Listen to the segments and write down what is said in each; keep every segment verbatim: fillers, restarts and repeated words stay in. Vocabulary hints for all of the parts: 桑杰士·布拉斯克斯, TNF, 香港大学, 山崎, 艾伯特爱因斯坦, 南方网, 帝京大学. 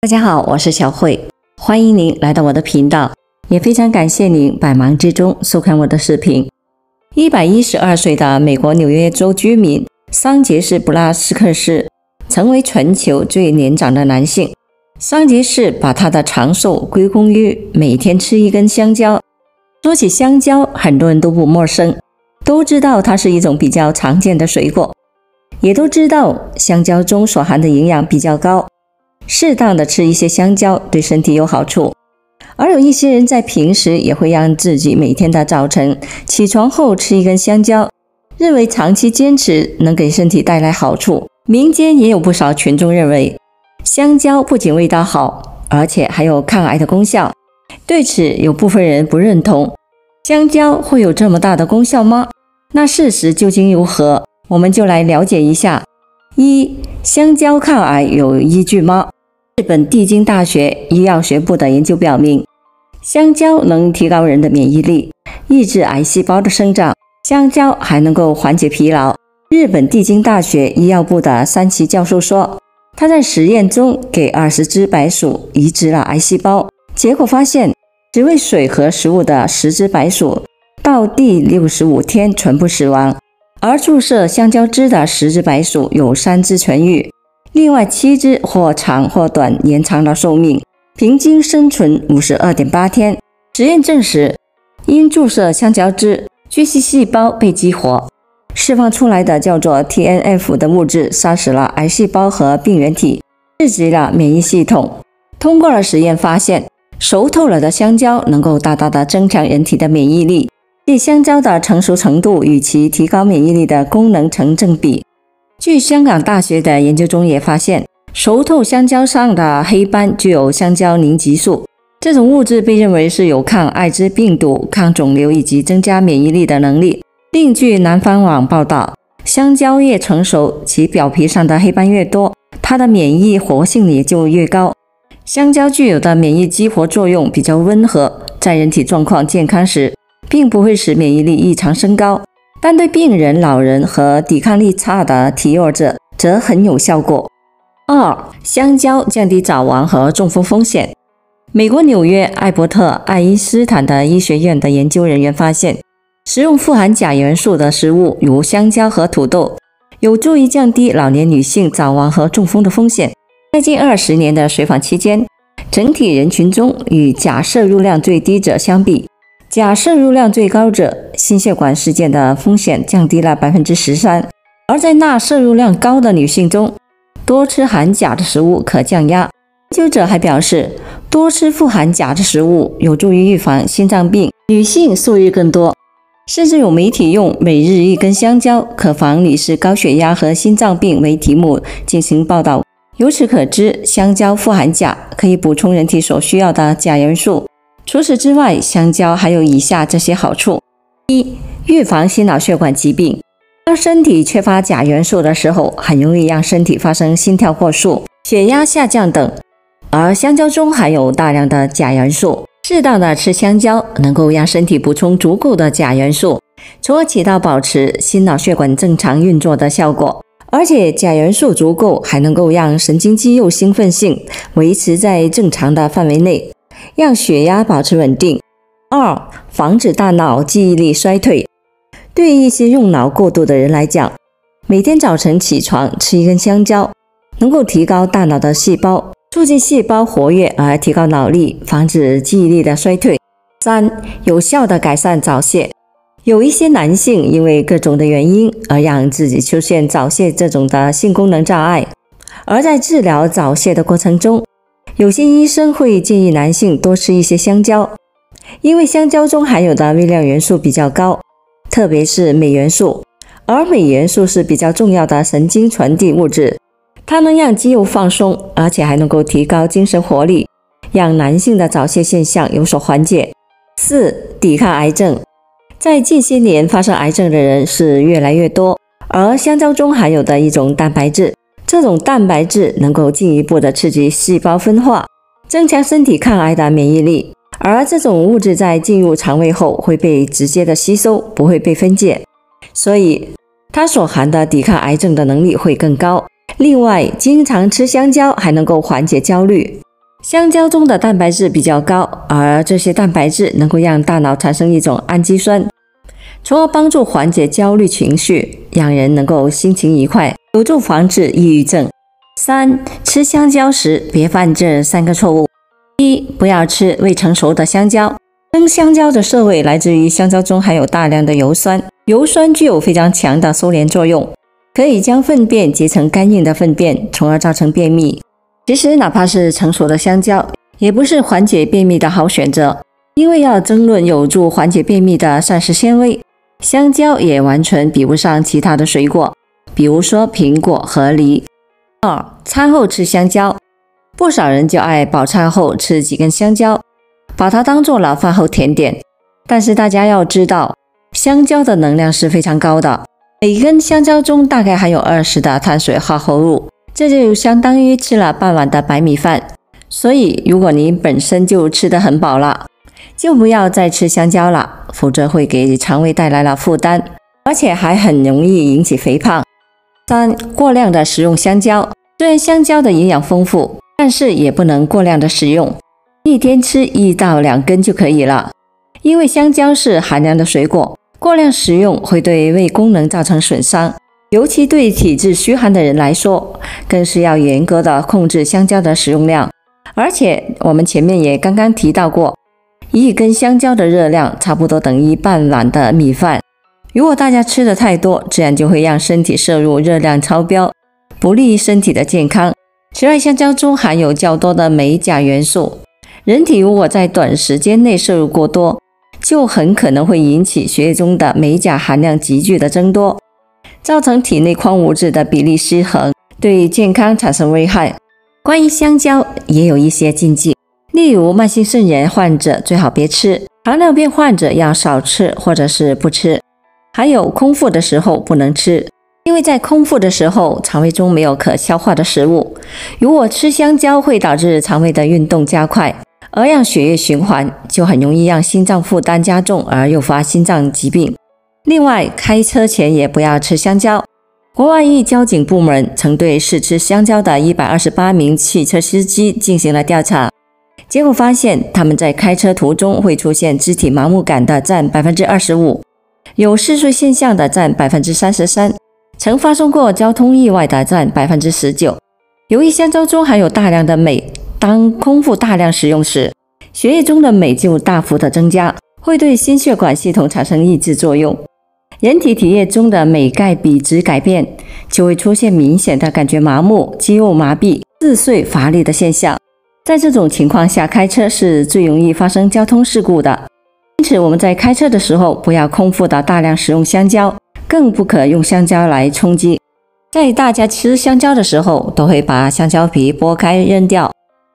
大家好，我是小慧，欢迎您来到我的频道，也非常感谢您百忙之中收看我的视频。一百一十二岁的美国纽约州居民桑杰士·布拉斯克斯成为全球最年长的男性。桑杰士把他的长寿归功于每天吃一根香蕉。说起香蕉，很多人都不陌生，都知道它是一种比较常见的水果，也都知道香蕉中所含的营养比较高。适当的吃一些香蕉对身体有好处，而有一些人在平时也会让自己每天的早晨起床后吃一根香蕉，认为长期坚持能给身体带来好处。民间也有不少群众认为，香蕉不仅味道好，而且还有抗癌的功效。对此，有部分人不认同，香蕉会有这么大的功效吗？那事实究竟如何？我们就来了解一下。一、香蕉抗癌有依据吗？日本帝京大学医药学部的研究表明，香蕉能提高人的免疫力，抑制癌细胞的生长。香蕉还能够缓解疲劳。日本帝京大学医药部的山崎教授说，他在实验中给二十只白鼠移植了癌细胞，结果发现只为水和食物的十只白鼠到第六十五天全部死亡，而注射香蕉汁的十只白鼠有三只痊愈。另外七只或长或短延长了寿命，平均生存 五十二点八 天。实验证实，因注射香蕉汁，巨噬细胞被激活，释放出来的叫做 T N F 的物质杀死了癌细胞和病原体，刺激了免疫系统。通过了实验发现，熟透了的香蕉能够大大的增强人体的免疫力，对香蕉的成熟程度与其提高免疫力的功能成正比。据香港大学的研究中也发现，熟透香蕉上的黑斑具有香蕉凝集素，这种物质被认为是有抗艾滋病毒、抗肿瘤以及增加免疫力的能力。另据南方网报道，香蕉越成熟，其表皮上的黑斑越多，它的免疫活性也就越高。香蕉具有的免疫激活作用比较温和，在人体状况健康时，并不会使免疫力异常升高。但对病人、老人和抵抗力差的体弱者则很有效果。二、香蕉降低早亡和中风风险。美国纽约艾伯特爱因斯坦的医学院的研究人员发现，食用富含钾元素的食物如香蕉和土豆，有助于降低老年女性早亡和中风的风险。在近二十年的随访期间，整体人群中与钾摄入量最低者相比，钾摄入量最高者心血管事件的风险降低了 百分之十三， 而在钠摄入量高的女性中，多吃含钾的食物可降压。研究者还表示，多吃富含钾的食物有助于预防心脏病，女性受益更多。甚至有媒体用每日一根香蕉可防女士高血压和心脏病为题目进行报道。由此可知，香蕉富含钾，可以补充人体所需要的钾元素。除此之外，香蕉还有以下这些好处：一、预防心脑血管疾病。当身体缺乏钾元素的时候，很容易让身体发生心跳过速、血压下降等。而香蕉中含有大量的钾元素，适当的吃香蕉能够让身体补充足够的钾元素，从而起到保持心脑血管正常运作的效果。而且钾元素足够，还能够让神经肌肉兴奋性维持在正常的范围内，让血压保持稳定。二、防止大脑记忆力衰退。对于一些用脑过度的人来讲，每天早晨起床吃一根香蕉，能够提高大脑的细胞，促进细胞活跃而提高脑力，防止记忆力的衰退。三、有效的改善早泄。有一些男性因为各种的原因而让自己出现早泄这种的性功能障碍，而在治疗早泄的过程中，有些医生会建议男性多吃一些香蕉，因为香蕉中含有的微量元素比较高，特别是镁元素，而镁元素是比较重要的神经传递物质，它能让肌肉放松，而且还能够提高精神活力，让男性的早泄现象有所缓解。四、抵抗癌症。在近些年发生癌症的人是越来越多，而香蕉中含有的一种蛋白质，这种蛋白质能够进一步的刺激细胞分化，增强身体抗癌的免疫力，而这种物质在进入肠胃后会被直接的吸收，不会被分解，所以它所含的抵抗癌症的能力会更高。另外，经常吃香蕉还能够缓解焦虑，香蕉中的蛋白质比较高，而这些蛋白质能够让大脑产生一种氨基酸，从而帮助缓解焦虑情绪，让人能够心情愉快，有助防治抑郁症。三、吃香蕉时别犯这三个错误：一、不要吃未成熟的香蕉。生香蕉的涩味来自于香蕉中含有大量的油酸，油酸具有非常强的收敛作用，可以将粪便结成干硬的粪便，从而造成便秘。其实哪怕是成熟的香蕉也不是缓解便秘的好选择，因为要争论有助缓解便秘的膳食纤维，香蕉也完全比不上其他的水果，比如说苹果和梨。二、餐后吃香蕉。不少人就爱饱餐后吃几根香蕉，把它当作了饭后甜点。但是大家要知道，香蕉的能量是非常高的，每根香蕉中大概含有二十的碳水化合物，这就相当于吃了半碗的白米饭。所以如果你本身就吃得很饱了，就不要再吃香蕉了，否则会给肠胃带来了负担，而且还很容易引起肥胖。三、过量的食用香蕉。虽然香蕉的营养丰富，但是也不能过量的食用，一天吃一到两根就可以了。因为香蕉是寒凉的水果，过量食用会对胃功能造成损伤，尤其对体质虚寒的人来说，更是要严格的控制香蕉的食用量。而且我们前面也刚刚提到过，一根香蕉的热量差不多等于半碗的米饭，如果大家吃的太多，自然就会让身体摄入热量超标，不利于身体的健康。此外，香蕉中含有较多的镁钾元素，人体如果在短时间内摄入过多，就很可能会引起血液中的镁钾含量急剧的增多，造成体内矿物质的比例失衡，对健康产生危害。关于香蕉也有一些禁忌，例如慢性肾炎患者最好别吃，糖尿病患者要少吃或者是不吃，还有空腹的时候不能吃，因为在空腹的时候肠胃中没有可消化的食物，如果吃香蕉会导致肠胃的运动加快，而让血液循环，就很容易让心脏负担加重，而诱发心脏疾病。另外，开车前也不要吃香蕉。国外一交警部门曾对试吃香蕉的一百二十八名汽车司机进行了调查，结果发现他们在开车途中会出现肢体麻木感的占 百分之二十五， 有嗜睡现象的占 百分之三十三， 曾发生过交通意外的占 百分之十九。 由于香蕉中含有大量的镁，当空腹大量食用时，血液中的镁就大幅的增加，会对心血管系统产生抑制作用，人体体液中的镁钙比值改变，就会出现明显的感觉麻木、肌肉麻痹、嗜睡、乏力的现象。在这种情况下，开车是最容易发生交通事故的。因此我们在开车的时候不要空腹的大量食用香蕉，更不可用香蕉来充饥。在大家吃香蕉的时候都会把香蕉皮剥开扔掉，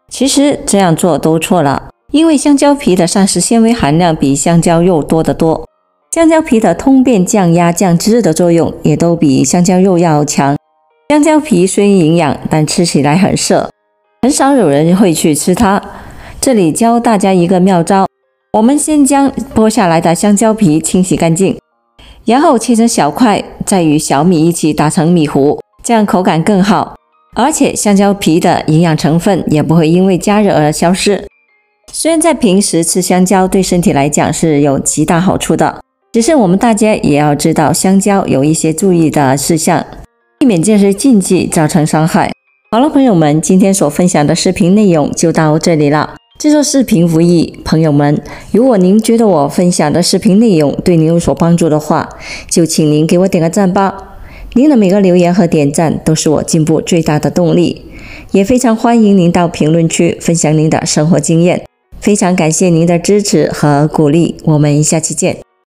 其实这样做都错了，因为香蕉皮的膳食纤维含量比香蕉肉多得多，香蕉皮的通便、降压、降脂的作用也都比香蕉肉要强。香蕉皮虽营养，但吃起来很涩，很少有人会去吃它。这里教大家一个妙招，我们先将剥下来的香蕉皮清洗干净，然后切成小块，再与小米一起打成米糊，这样口感更好，而且香蕉皮的营养成分也不会因为加热而消失。虽然在平时吃香蕉对身体来讲是有极大好处的，只是我们大家也要知道香蕉有一些注意的事项，避免这些禁忌造成伤害。好了，朋友们，今天所分享的视频内容就到这里了。制作视频无意，朋友们，如果您觉得我分享的视频内容对您有所帮助的话，就请您给我点个赞吧。您的每个留言和点赞都是我进步最大的动力，也非常欢迎您到评论区分享您的生活经验。非常感谢您的支持和鼓励，我们下期见。